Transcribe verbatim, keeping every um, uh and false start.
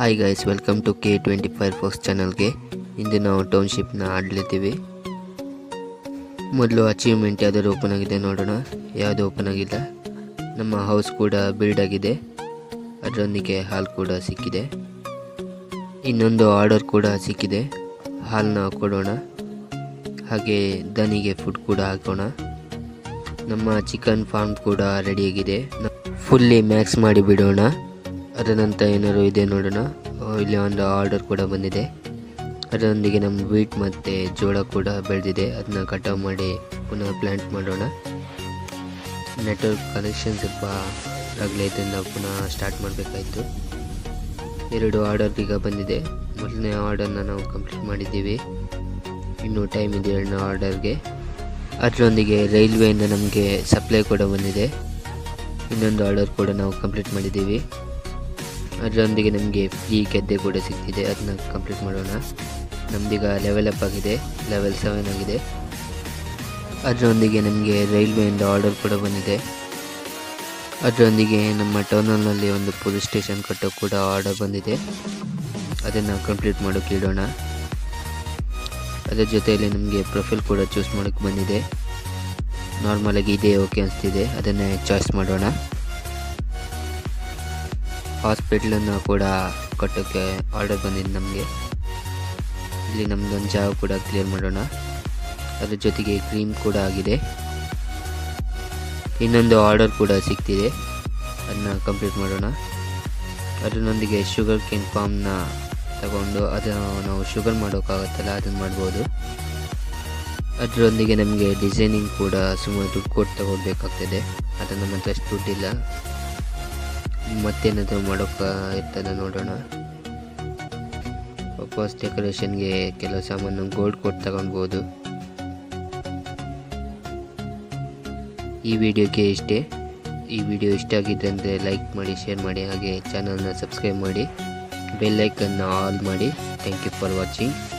Hi guys, welcome to K twenty five folks ಚಾನಲ್ಗೆ. ಇಂದು ನಾವು ಟೌನ್ಶಿಪ್ನ ಆಡಲಿದ್ದೀವಿ. ಮೊದಲು ಅಚೀವ್ಮೆಂಟ್ ಯಾವ್ದಾದ್ರು ಓಪನ್ ಆಗಿದೆ ನೋಡೋಣ. ಯಾವುದು ಓಪನ್ ಆಗಿಲ್ಲ. ನಮ್ಮ ಹೌಸ್ ಕೂಡ ಬಿಲ್ಡ್ ಆಗಿದೆ, ಅದರೊಂದಿಗೆ ಹಾಲ್ ಕೂಡ ಸಿಕ್ಕಿದೆ. ಇನ್ನೊಂದು ಆರ್ಡರ್ ಕೂಡ ಸಿಕ್ಕಿದೆ, ಹಾಲನ್ನ ಕೊಡೋಣ. ಹಾಗೆ ದನಿಗೆ ಫುಡ್ ಕೂಡ ಹಾಕೋಣ. ನಮ್ಮ ಚಿಕನ್ ಫಾರ್ಮ್ ಕೂಡ ರೆಡಿಯಾಗಿದೆ, ಫುಲ್ಲಿ ಮ್ಯಾಕ್ಸ್ ಮಾಡಿ ಬಿಡೋಣ. ಅದರ ನಂತರ ಏನಾದ್ರು ಇದೆ ನೋಡೋಣ. ಇಲ್ಲಿ ಒಂದು ಆರ್ಡರ್ ಕೂಡ ಬಂದಿದೆ, ಅದರೊಂದಿಗೆ ನಮ್ಮ ವೀಟ್ ಮತ್ತು ಜೋಳ ಕೂಡ ಬೆಳೆದಿದೆ. ಅದನ್ನ ಕಟಾವು ಮಾಡಿ ಪುನಃ ಪ್ಲ್ಯಾಂಟ್ ಮಾಡೋಣ. ನೆಟ್ವರ್ಕ್ ಕನೆಕ್ಷನ್ ಸ್ವಲ್ಪ ಆಗಲೇ ಇದರಿಂದ ಪುನಃ ಸ್ಟಾರ್ಟ್ ಮಾಡಬೇಕಾಯಿತು. ಎರಡು ಆರ್ಡರ್ ಈಗ ಬಂದಿದೆ, ಮೊದಲನೇ ಆರ್ಡರ್ನ ನಾವು ಕಂಪ್ಲೀಟ್ ಮಾಡಿದ್ದೀವಿ. ಇನ್ನೂ ಟೈಮ್ ಇದೆ ಎರಡನೇ ಆರ್ಡರ್ಗೆ. ಅದರೊಂದಿಗೆ ರೈಲ್ವೆಯಿಂದ ನಮಗೆ ಸಪ್ಲೈ ಕೂಡ ಬಂದಿದೆ, ಇನ್ನೊಂದು ಆರ್ಡರ್ ಕೂಡ ನಾವು ಕಂಪ್ಲೀಟ್ ಮಾಡಿದ್ದೀವಿ. ಅದರೊಂದಿಗೆ ನಮಗೆ ಫ್ರೀ ಗದ್ದೆ ಕೂಡ ಸಿಗ್ತಿದೆ, ಅದನ್ನ ಕಂಪ್ಲೀಟ್ ಮಾಡೋಣ. ನಮ್ಮದೀಗ ಲೆವೆಲ್ ಅಪ್ ಆಗಿದೆ, ಲೆವೆಲ್ ಸೆವೆನ್ ಆಗಿದೆ. ಅದರೊಂದಿಗೆ ನಮಗೆ ರೈಲ್ವೆಯಿಂದ ಆರ್ಡರ್ ಕೂಡ ಬಂದಿದೆ. ಅದರೊಂದಿಗೆ ನಮ್ಮ ಟೌನಲ್ಲಿ ಒಂದು ಪೊಲೀಸ್ ಸ್ಟೇಷನ್ ಕಟ್ಟೋ ಕೂಡ ಆರ್ಡರ್ ಬಂದಿದೆ, ಅದನ್ನು ಕಂಪ್ಲೀಟ್ ಮಾಡೋಕೆ ಇಡೋಣ. ಅದರ ಜೊತೆಯಲ್ಲಿ ನಮಗೆ ಪ್ರೊಫೈಲ್ ಕೂಡ ಚೂಸ್ ಮಾಡೋಕ್ಕೆ ಬಂದಿದೆ. ನಾರ್ಮಲಾಗಿ ಇದೇ ಓಕೆ ಅನಿಸ್ತಿದೆ, ಅದನ್ನೇ ಚಾಯ್ಸ್ ಮಾಡೋಣ. ಹಾಸ್ಪಿಟ್ಲನ್ನು ಕೂಡ ಕಟ್ಟೋಕ್ಕೆ ಆರ್ಡರ್ ಬಂದಿದೆ ನಮಗೆ. ಇಲ್ಲಿ ನಮ್ಮದೊಂದು ಜಾಗ ಕೂಡ ಕ್ಲಿಯರ್ ಮಾಡೋಣ. ಅದರ ಜೊತೆಗೆ ಕ್ರೀಮ್ ಕೂಡ ಆಗಿದೆ, ಇನ್ನೊಂದು ಆರ್ಡರ್ ಕೂಡ ಸಿಗ್ತಿದೆ, ಅದನ್ನ ಕಂಪ್ಲೀಟ್ ಮಾಡೋಣ. ಅದರೊಂದಿಗೆ ಶುಗರ್ ಕೇನ್ ಫಾರ್ಮ್ನ ತಗೊಂಡು ಅದನ್ನು ನಾವು ಶುಗರ್ ಮಾಡೋಕ್ಕಾಗತ್ತಲ್ಲ, ಅದನ್ನು ಮಾಡ್ಬೋದು. ಅದರೊಂದಿಗೆ ನಮಗೆ ಡಿಸೈನಿಂಗ್ ಕೂಡ ಸುಮಾರು ದುಡ್ಡು ಕೊಟ್ಟು ತಗೊಳ್ಬೇಕಾಗ್ತದೆ, ಅದನ್ನು ನಮ್ಮ ಹತ್ರ ಅಷ್ಟು ದುಡ್ಡಿಲ್ಲ. ಮತ್ತೇನಾದರೂ ಮಾಡೋಕ್ಕೆ ಇರ್ತದೆ ನೋಡೋಣ. ವಾಪಸ್ ಡೆಕೋರೇಷನ್ಗೆ ಕೆಲವು ಸಾಮಾನು ಗೋಲ್ಡ್ ಕೊಟ್ಟು ತಗೊಳ್ಬೋದು. ಈ ವಿಡಿಯೋಕ್ಕೆ ಇಷ್ಟೇ. ಈ ವಿಡಿಯೋ ಇಷ್ಟ ಆಗಿದ್ದರೆ ಅಂದರೆ ಲೈಕ್ ಮಾಡಿ, ಶೇರ್ ಮಾಡಿ, ಹಾಗೆ ಚಾನಲ್ನ ಸಬ್ಸ್ಕ್ರೈಬ್ ಮಾಡಿ, ಬೆಲ್ ಐಕನ್ನ ಆಲ್ ಮಾಡಿ. Thank you for watching.